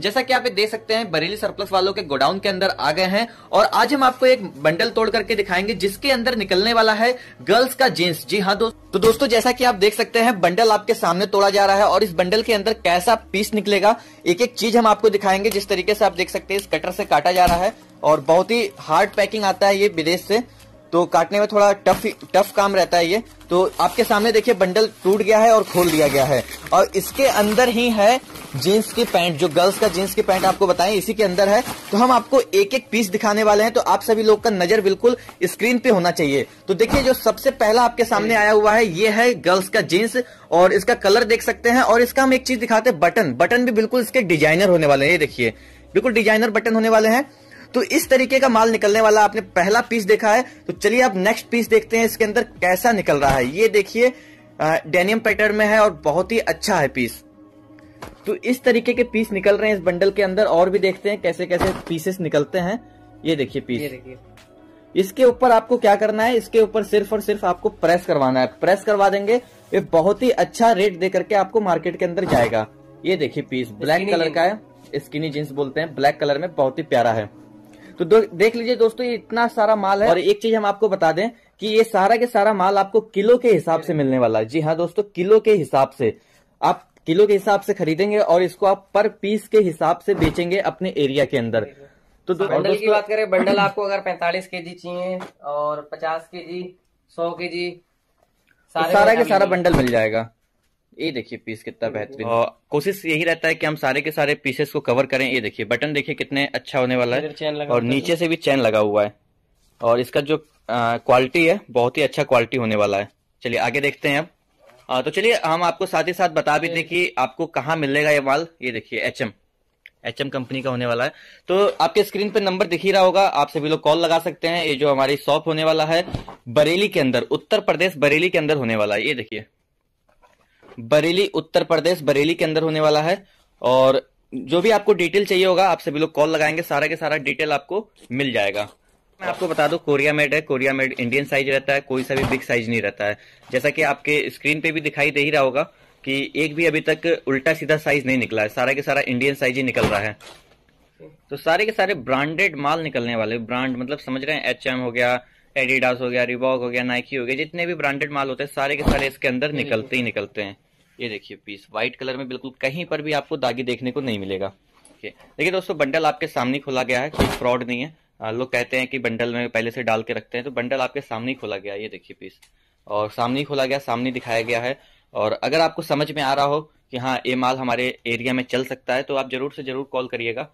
जैसा कि आप देख सकते हैं बरेली सरप्लस वालों के गोडाउन के अंदर आ गए हैं और आज हम आपको एक बंडल तोड़ करके दिखाएंगे जिसके अंदर निकलने वाला है गर्ल्स का जींस। जी हाँ दोस्तों, तो दोस्तों जैसा कि आप देख सकते हैं बंडल आपके सामने तोड़ा जा रहा है और इस बंडल के अंदर कैसा पीस निकलेगा एक एक चीज हम आपको दिखाएंगे। जिस तरीके से आप देख सकते हैं इस कटर से काटा जा रहा है और बहुत ही हार्ड पैकिंग आता है ये विदेश से, तो काटने में थोड़ा टफ काम रहता है ये। तो आपके सामने देखिए बंडल टूट गया है और खोल दिया गया है और इसके अंदर ही है जीन्स की पैंट, जो गर्ल्स का जीन्स की पैंट आपको बताएं इसी के अंदर है। तो हम आपको एक एक पीस दिखाने वाले हैं, तो आप सभी लोग का नजर बिल्कुल स्क्रीन पे होना चाहिए। तो देखिए जो सबसे पहला आपके सामने आया हुआ है ये है गर्ल्स का जीन्स और इसका कलर देख सकते हैं और इसका हम एक चीज दिखाते हैं बटन भी बिल्कुल इसके डिजाइनर होने वाले हैं। ये देखिए बिल्कुल डिजाइनर बटन होने वाले हैं। तो इस तरीके का माल निकलने वाला आपने पहला पीस देखा है, तो चलिए आप नेक्स्ट पीस देखते हैं इसके अंदर कैसा निकल रहा है। ये देखिए डेनियम पैटर्न में है और बहुत ही अच्छा है पीस। तो इस तरीके के पीस निकल रहे हैं इस बंडल के अंदर और भी देखते हैं कैसे कैसे पीसेस निकलते हैं। ये देखिए पीस, ये देखिए। इसके ऊपर आपको क्या करना है, इसके ऊपर सिर्फ और सिर्फ आपको प्रेस करवाना है। प्रेस करवा देंगे, ये बहुत ही अच्छा रेट दे करके आपको मार्केट के अंदर जाएगा। ये देखिए पीस ब्लैक कलर का है, स्किनी जींस बोलते हैं, ब्लैक कलर में बहुत ही प्यारा है। तो देख लीजिए दोस्तों ये इतना सारा माल है और एक चीज हम आपको बता दें कि ये सारा के सारा माल आपको किलो के हिसाब से मिलने वाला है। जी हाँ दोस्तों, किलो के हिसाब से आप किलो के हिसाब से खरीदेंगे और इसको आप पर पीस के हिसाब से बेचेंगे अपने एरिया के अंदर। तो बंडल की बात करें, बंडल आपको अगर 45 kg चाहिए और 50 kg 100 kg सारा के सारा बंडल मिल जाएगा। ये देखिए पीस कितना बेहतरीन, और कोशिश यही रहता है कि हम सारे के सारे पीसेस को कवर करें। ये देखिए बटन देखिए कितने अच्छा होने वाला है और नीचे से भी चैन लगा हुआ है और इसका जो क्वालिटी है बहुत ही अच्छा क्वालिटी होने वाला है। चलिए आगे देखते हैं अब। तो चलिए हम आपको साथ ही साथ बता भी दें कि आपको कहाँ मिलेगा ये माल। ये देखिए एच एम कंपनी का होने वाला है। तो आपके स्क्रीन पर नंबर दिख ही रहा होगा, आप सभी लोग कॉल लगा सकते हैं। ये जो हमारी शॉप होने वाला है बरेली के अंदर, उत्तर प्रदेश बरेली के अंदर होने वाला है। ये देखिए बरेली, उत्तर प्रदेश बरेली के अंदर होने वाला है और जो भी आपको डिटेल चाहिए होगा आप सभी लोग कॉल लगाएंगे, सारा के सारा डिटेल आपको मिल जाएगा। मैं आपको बता दूं कोरिया मेड है, कोरिया मेड इंडियन साइज रहता है, कोई सा भी बिग साइज नहीं रहता है। जैसा कि आपके स्क्रीन पे भी दिखाई दे ही रहा होगा कि एक भी अभी तक उल्टा सीधा साइज नहीं निकला है, सारा के सारा इंडियन साइज ही निकल रहा है। तो सारे के सारे ब्रांडेड माल निकलने वाले, ब्रांड मतलब समझ रहे हैं, H&M हो गया, एडिडास हो गया, रिबॉक हो गया, नाइकी हो गया, जितने भी ब्रांडेड माल होते हैं सारे के सारे इसके अंदर निकलते ही निकलते हैं। ये देखिए पीस व्हाइट कलर में, बिल्कुल कहीं पर भी आपको दागी देखने को नहीं मिलेगा। देखिए दोस्तों बंडल आपके सामने खोला गया है, कोई फ्रॉड नहीं है। लोग कहते हैं कि बंडल में पहले से डाल के रखते हैं, तो बंडल आपके सामने खोला गया है। ये देखिए पीस और सामने खोला गया, सामने दिखाया गया है। और अगर आपको समझ में आ रहा हो कि हाँ ये माल हमारे एरिया में चल सकता है तो आप जरूर से जरूर कॉल करिएगा।